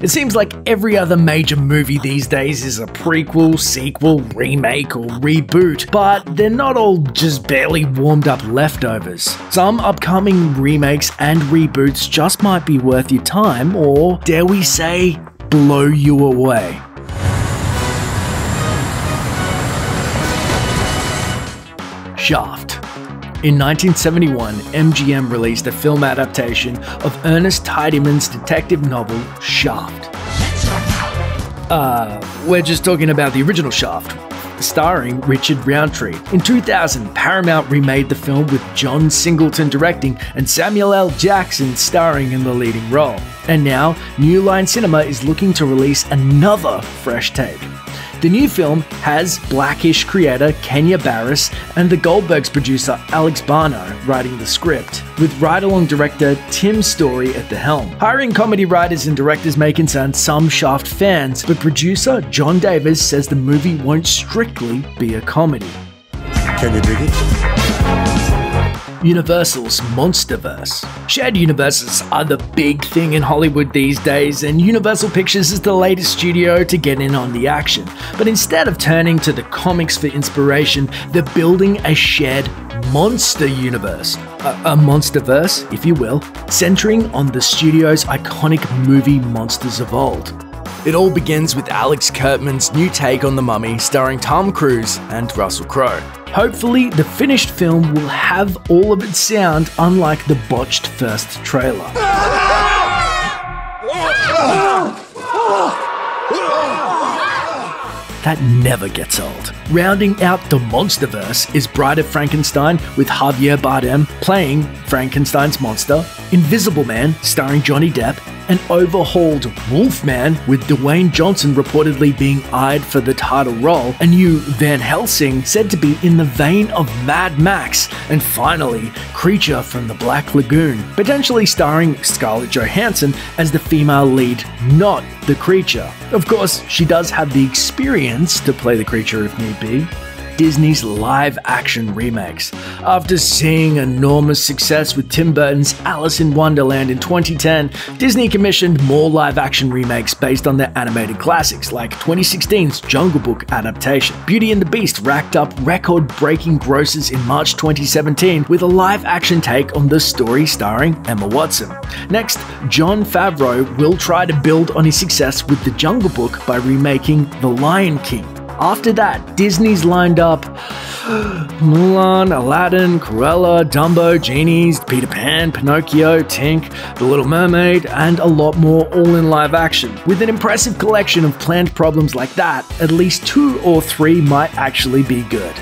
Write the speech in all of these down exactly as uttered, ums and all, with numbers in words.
It seems like every other major movie these days is a prequel, sequel, remake, or reboot, but they're not all just barely warmed up leftovers. Some upcoming remakes and reboots just might be worth your time, or dare we say, blow you away. Shaft. In nineteen seventy-one, M G M released a film adaptation of Ernest Tidyman's detective novel, Shaft. Uh, we're just talking about the original Shaft, starring Richard Roundtree. In two thousand, Paramount remade the film with John Singleton directing and Samuel L. Jackson starring in the leading role. And now, New Line Cinema is looking to release another fresh take. The new film has Blackish creator Kenya Barris and The Goldbergs producer Alex Barno writing the script, with ride-along director Tim Story at the helm. Hiring comedy writers and directors may concern some Shaft fans, but producer John Davis says the movie won't strictly be a comedy. Can you dig it? Universal's Monsterverse. Shared universes are the big thing in Hollywood these days, and Universal Pictures is the latest studio to get in on the action. But instead of turning to the comics for inspiration, they're building a shared monster universe, a, a monsterverse, if you will, centering on the studio's iconic movie monsters of old. It all begins with Alex Kurtzman's new take on The Mummy, starring Tom Cruise and Russell Crowe. Hopefully, the finished film will have all of its sound, unlike the botched first trailer. That never gets old. Rounding out the Monsterverse is Bride of Frankenstein, with Javier Bardem playing Frankenstein's monster, Invisible Man starring Johnny Depp, an overhauled Wolfman with Dwayne Johnson reportedly being eyed for the title role, a new Van Helsing said to be in the vein of Mad Max, and finally, Creature from the Black Lagoon, potentially starring Scarlett Johansson as the female lead, not the creature. Of course, she does have the experience to play the creature if need be. Disney's live-action remakes. After seeing enormous success with Tim Burton's Alice in Wonderland in twenty ten, Disney commissioned more live-action remakes based on their animated classics, like twenty sixteen's Jungle Book adaptation. Beauty and the Beast racked up record-breaking grosses in March twenty seventeen with a live-action take on the story starring Emma Watson. Next, Jon Favreau will try to build on his success with The Jungle Book by remaking The Lion King. After that, Disney's lined up Mulan, Aladdin, Cruella, Dumbo, Genies, Peter Pan, Pinocchio, Tink, The Little Mermaid, and a lot more, all in live action. With an impressive collection of planned problems like that, at least two or three might actually be good.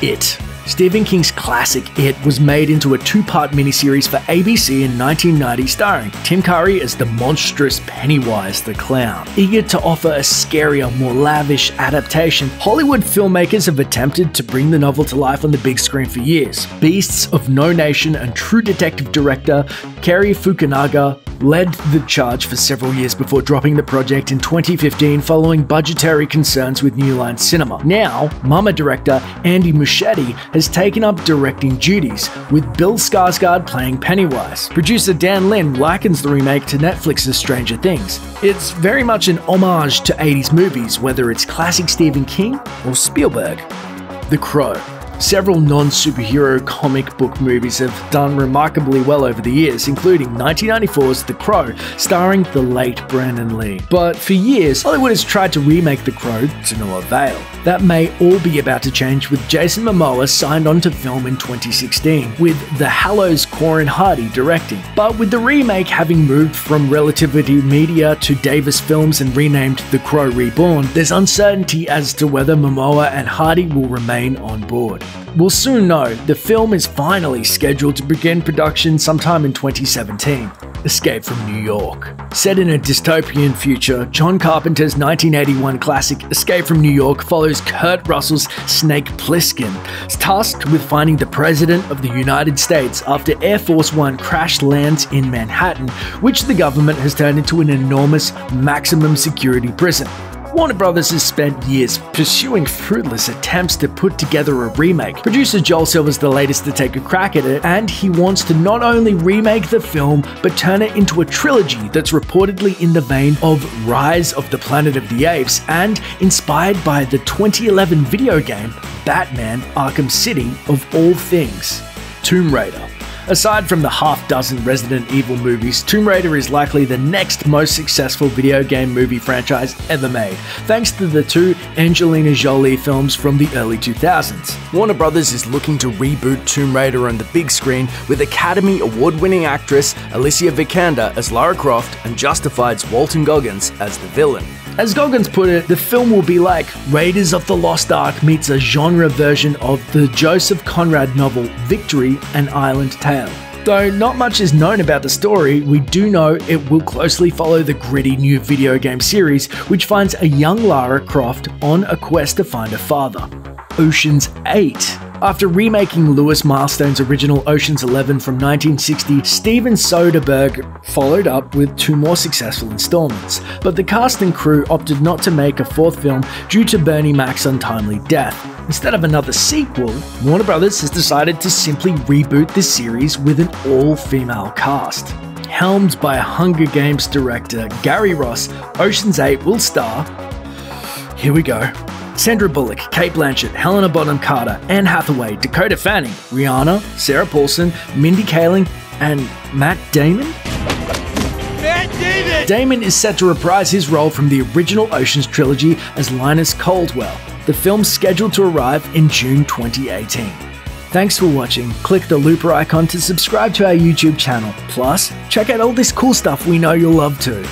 It. Stephen King's classic It was made into a two-part miniseries for A B C in nineteen ninety, starring Tim Curry as the monstrous Pennywise the Clown. Eager to offer a scarier, more lavish adaptation, Hollywood filmmakers have attempted to bring the novel to life on the big screen for years. Beasts of No Nation and True Detective director Cary Fukunaga led the charge for several years before dropping the project in twenty fifteen following budgetary concerns with New Line Cinema. Now, Mama director Andy Muschietti has taken up directing duties, with Bill Skarsgård playing Pennywise. Producer Dan Lin likens the remake to Netflix's Stranger Things. It's very much an homage to eighties movies, whether it's classic Stephen King or Spielberg. The Crow. Several non-superhero comic book movies have done remarkably well over the years, including nineteen ninety-four's The Crow, starring the late Brandon Lee. But for years, Hollywood has tried to remake The Crow to no avail. That may all be about to change, with Jason Momoa signed on to film in twenty sixteen, with The Hallow's Corin Hardy directing. But with the remake having moved from Relativity Media to Davis Films and renamed The Crow Reborn, there's uncertainty as to whether Momoa and Hardy will remain on board. We'll soon know. The film is finally scheduled to begin production sometime in twenty seventeen. Escape from New York. Set in a dystopian future, John Carpenter's nineteen eighty-one classic Escape from New York follows Kurt Russell's Snake Plissken, tasked with finding the President of the United States after Air Force One crash lands in Manhattan, which the government has turned into an enormous maximum security prison. Warner Brothers has spent years pursuing fruitless attempts to put together a remake. Producer Joel Silver's the latest to take a crack at it, and he wants to not only remake the film, but turn it into a trilogy that's reportedly in the vein of Rise of the Planet of the Apes and inspired by the twenty eleven video game Batman Arkham City, of all things, Tomb Raider. Aside from the half dozen Resident Evil movies, Tomb Raider is likely the next most successful video game movie franchise ever made, thanks to the two Angelina Jolie films from the early two thousands. Warner Brothers is looking to reboot Tomb Raider on the big screen with Academy Award-winning actress Alicia Vikander as Lara Croft and Justified's Walton Goggins as the villain. As Goggins put it, the film will be like Raiders of the Lost Ark meets a genre version of the Joseph Conrad novel Victory, an Island Tale. Though not much is known about the story, we do know it will closely follow the gritty new video game series, which finds a young Lara Croft on a quest to find her father. Ocean's eight. After remaking Lewis Milestone's original Ocean's eleven from nineteen sixty, Steven Soderbergh followed up with two more successful installments, but the cast and crew opted not to make a fourth film due to Bernie Mac's untimely death. Instead of another sequel, Warner Brothers has decided to simply reboot this series with an all-female cast. Helmed by Hunger Games director Gary Ross, Ocean's eight will star, here we go, Sandra Bullock, Cate Blanchett, Helena Bonham Carter, Anne Hathaway, Dakota Fanning, Rihanna, Sarah Paulson, Mindy Kaling, and Matt Damon? Matt Damon! Damon is set to reprise his role from the original Ocean's trilogy as Linus Caldwell. The film's scheduled to arrive in June twenty eighteen. Thanks for watching. Click the looper icon to subscribe to our YouTube channel. Plus, check out all this cool stuff we know you'll love too.